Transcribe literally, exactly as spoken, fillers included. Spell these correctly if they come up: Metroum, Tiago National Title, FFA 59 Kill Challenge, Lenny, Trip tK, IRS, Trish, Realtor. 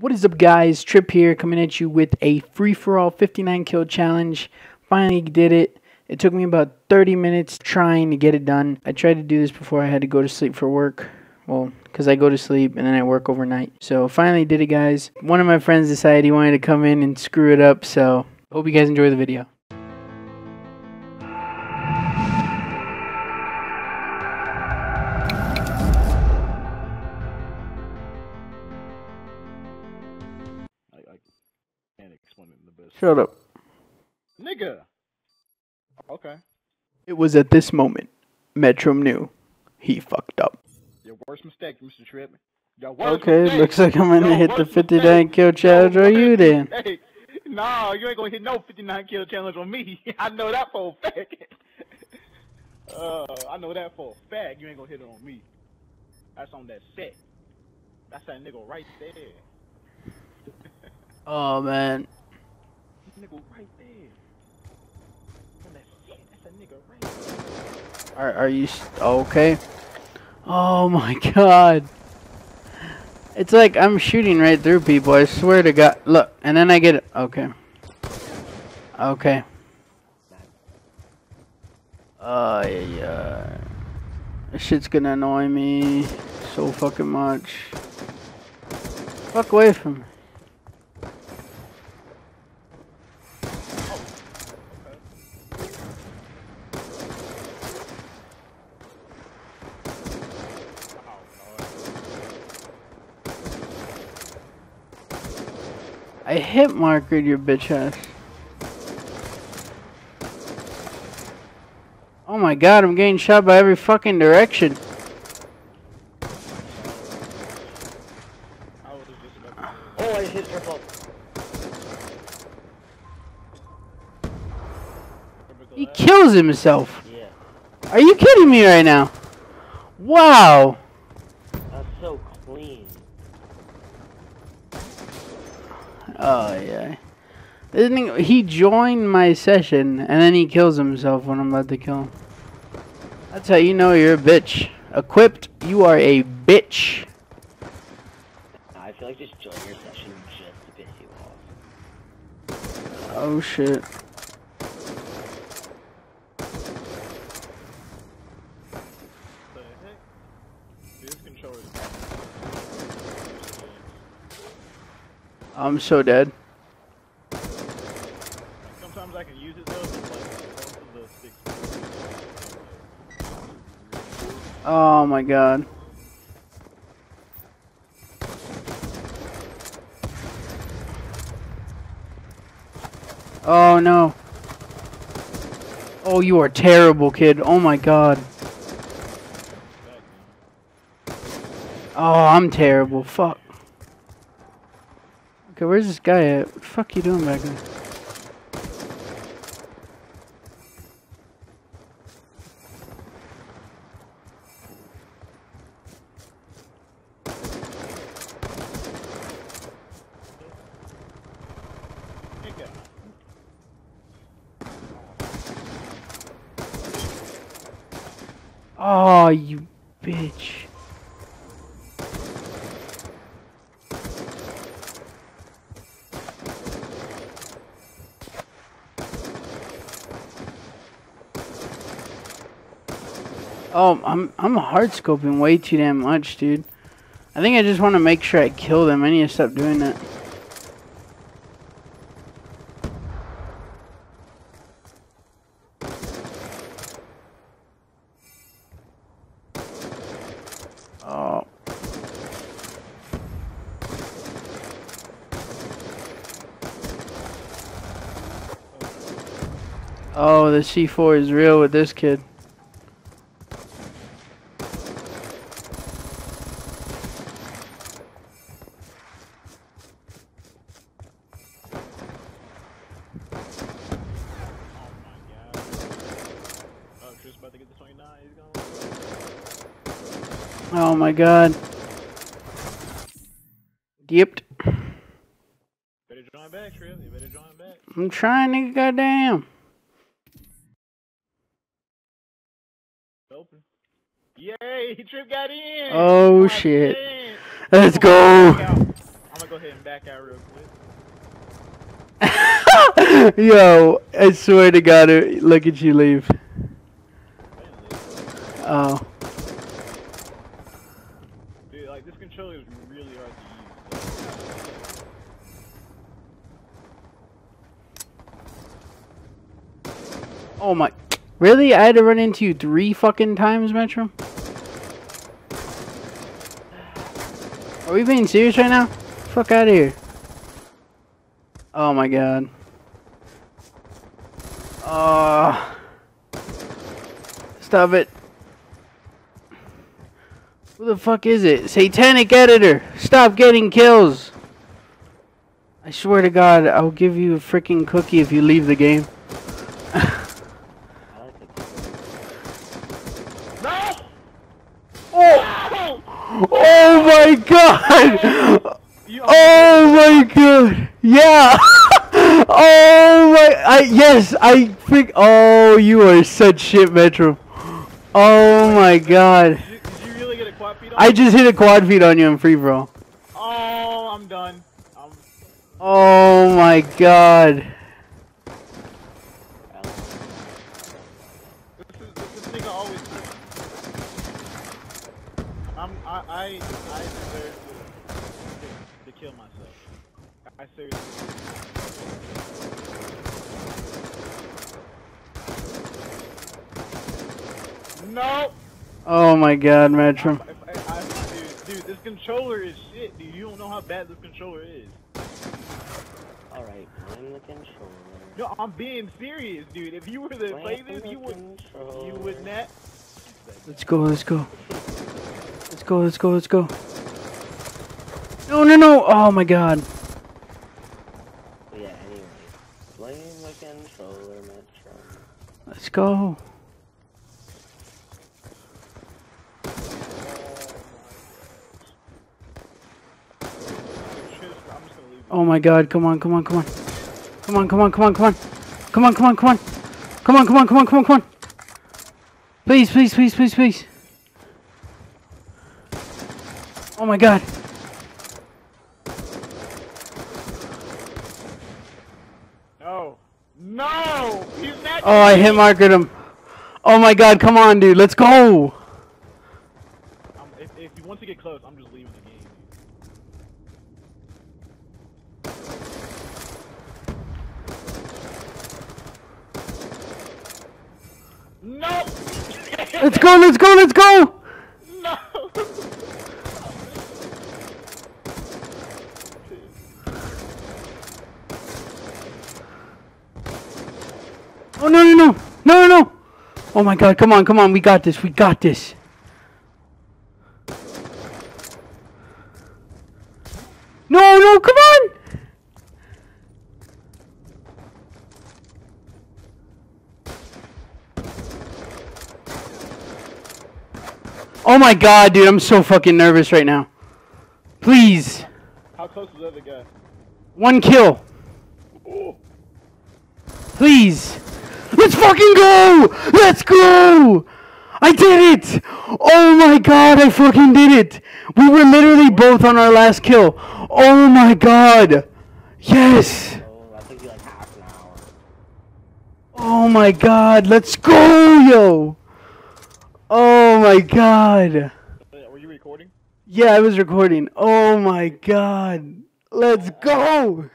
What is up, guys? Trip here, coming at you with a free-for-all fifty-nine kill challenge. Finally did it. It took me about thirty minutes trying to get it done. I tried to do this before I had to go to sleep for work. Well, because I go to sleep and then I work overnight. So finally did it, guys. One of my friends decided he wanted to come in and screw it up, so hope you guys enjoy the video. Shut up. Nigga! Okay. It was at this moment Metroum knew he fucked up. Your worst mistake, Mister Trip. Your worst okay, mistake. Looks like I'm gonna Your hit the fifty-nine kill challenge on you then. Hey, nah, you ain't gonna hit no fifty-nine kill challenge on me. I know that for a fact. uh, I know that for a fact. You ain't gonna hit it on me. That's on that set. That's that nigga right there. Oh, man. Nigga right there. That shit, that's a nigga right there. Are, are you okay? Oh my god. It's like I'm shooting right through people, I swear to god. Look, and then I get it. Okay. Okay. Uh, yeah, yeah. This shit's gonna annoy me so fucking much. Fuck away from me. I hit markered your bitch ass. Oh my god, I'm getting shot by every fucking direction. Oh, I hit triple. He kills himself. Yeah. Are you kidding me right now? Wow. That's so clean. Oh yeah, this nigga, he joined my session and then he kills himself when I'm about to kill him. That's how you know you're a bitch. Equipped, you are a bitch. I feel like just joining your session just to piss you off. Oh shit. The heck? This controller is bad. I'm so dead. Sometimes I can use it though, like the six. Oh my god. Oh no. Oh, you are terrible, kid. Oh my god. Oh, I'm terrible. Fuck. Okay, where's this guy at? What the fuck you doing back there? Oh, you bitch. Oh, I'm I'm hard scoping way too damn much, dude. I think I just want to make sure I kill them. I need to stop doing that. Oh. Oh, the C four is real with this kid. Oh my god. Dipped. Better join back, Trip. You better join back. I'm trying, nigga, goddamn. Open. Yay, Trip got in. Oh, oh shit. Let's go. I'm gonna go ahead and back out real quick. Yo, I swear to God, look at you leave. Oh. Dude, like this controller is really hard to use. Like... Oh my. Really? I had to run into you three fucking times, Metroum? Are we being serious right now? Fuck out of here. Oh my God. Oh. Stop it. Who the fuck is it? Satanic editor! Stop getting kills! I swear to God, I'll give you a freaking cookie if you leave the game. Oh my God! Oh my God! Yeah! Oh my! I yes! I think. Oh, you are such shit, Metroum. Oh my God! Did you, did you really get a quad feed on I just hit a quad feed on you in free bro. Oh, I'm done. I'm... Oh my God! I, I deserve to, to, to kill myself. I seriously. No! Oh my God, Metroum. I, I, I, dude, dude, this controller is shit, dude. You don't know how bad this controller is. Alright, blame the controller. No, I'm being serious, dude. If you were to blame play this, you would, you would not. Let's go, let's go. Let's go, let's go, let's go. No, no, no! Oh my God. Yeah, anyway. Blame the controller, Metroum. Let's go. Oh my God, come on, come on, come on. Come on, come on, come on, come on. Come on, come on, come on. Come on, come on, come on, come on, come on. Please, please, please, please, please. Oh my God. No. No! He's not. Oh, I hit markered him. Oh my God, come on, dude. Let's go. Um, if, if you want to get close, I'm just leaving the game. No! Let's go, let's go, let's go! Oh no no no no no no! Oh my God! Come on, come on! We got this! We got this! No no! Come on! Oh my God, dude! I'm so fucking nervous right now. Please. How close was the other guy? One kill. Ooh. Please. Let's fucking go! Let's go! I did it! Oh my God, I fucking did it! We were literally both on our last kill. Oh my God! Yes! Oh my God, let's go, yo! Oh my God! Were you recording? Yeah, I was recording. Oh my God! Let's go!